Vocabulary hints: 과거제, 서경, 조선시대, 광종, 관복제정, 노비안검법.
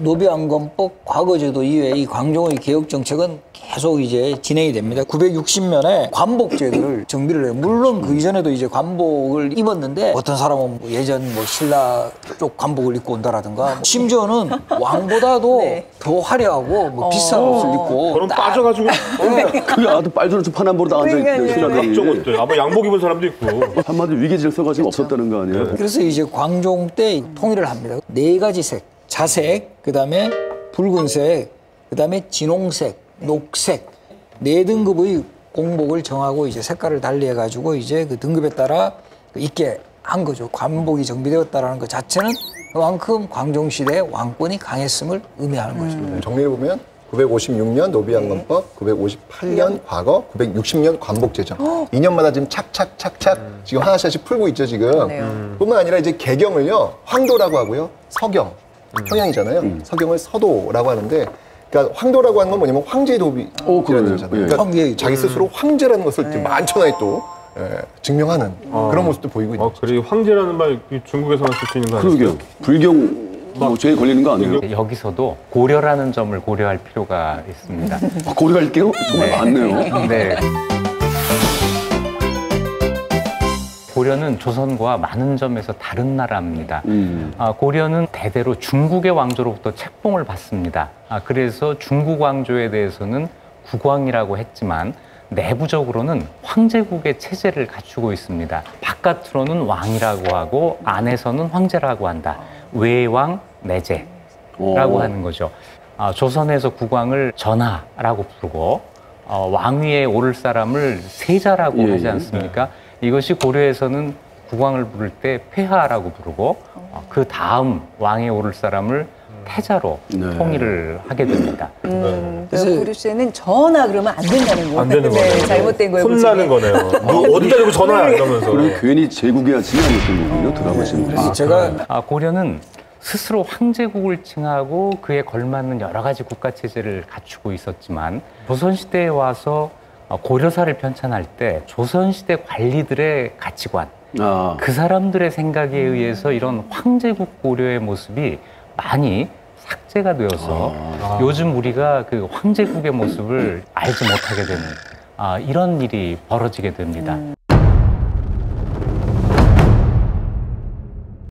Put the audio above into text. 노비안검법 과거제도 이외에 이 광종의 개혁정책은 계속 이제 진행이 됩니다. 960년에 관복제도를 정비를 해요. 물론 그 이전에도 이제 관복을 입었는데 어떤 사람은 뭐 예전 뭐 신라 쪽 관복을 입고 온다라든가 뭐 심지어는 왕보다도 네. 더 화려하고 뭐 비싼 옷을 입고 그럼 빠져가지고 그게 아주 빨주노초 파남보로 앉아있대. 신라들이 각종 옷들 아마 양복 입은 사람도 있고 한마디 위기질서가 지금 없었다는 거 아니에요? 네. 그래서 이제 광종 때 통일을 합니다. 네 가지 색, 자색, 그 다음에 붉은색, 그 다음에 진홍색, 녹색, 네 등급의 공복을 정하고 이제 색깔을 달리해가지고 이제 그 등급에 따라 있게 한 거죠. 관복이 정비되었다라는 것 자체는 그만큼 광종시대의 왕권이 강했음을 의미하는 거죠. 정리해보면 956년 노비안검법, 958년 과거, 960년 관복제정. 2년마다 지금 착착착착 지금 하나씩 풀고 있죠, 지금. 뿐만 아니라 이제 개경을요, 황도라고 하고요, 서경. 서양이잖아요. 서경을 서도라고 하는데, 그러니까 황도라고 하는 건 뭐냐면 황제의 도비라는 거잖아요. 그러니까 자기 스스로 황제라는 것을 만천하에 또 증명하는 그런 모습도 보이고 있는 거죠. 그리고 황제라는 말 중국에서만 쓸 수 있는 거 아니에요? 그러게요. 불경 뭐 죄에 걸리는 거 아니에요? 여기서도 고려라는 점을 고려할 필요가 있습니다. 고려할 게요? 정말 많네요. 네. 고려는 조선과 많은 점에서 다른 나라입니다. 고려는 대대로 중국의 왕조로부터 책봉을 받습니다. 그래서 중국 왕조에 대해서는 국왕이라고 했지만 내부적으로는 황제국의 체제를 갖추고 있습니다. 바깥으로는 왕이라고 하고 안에서는 황제라고 한다. 외왕 내제라고 하는 거죠. 조선에서 국왕을 전하라고 부르고 왕위에 오를 사람을 세자라고 하지 않습니까? 이것이 고려에서는 국왕을 부를 때 폐하라고 부르고 그 다음 왕에 오를 사람을 태자로 통일을 하게 됩니다. 그래서 고려시대는 전하 그러면 안 된다는 거예요. 안 되는 거예요. 잘못된 거예요. 혼나는 거네요. 어디다 대고 전화야 이러면서. 그리고 괜히 제국이야 칭하는 거군요. 돌아보시는 거예요. 제가 고려는 스스로 황제국을 칭하고 그에 걸맞는 여러 가지 국가 체제를 갖추고 있었지만 조선시대에 와서 고려사를 편찬할 때 조선시대 관리들의 가치관, 그 사람들의 생각에 의해서 이런 황제국 고려의 모습이 많이 삭제가 되어서 요즘 우리가 그 황제국의 모습을 알지 못하게 되는 이런 일이 벌어지게 됩니다.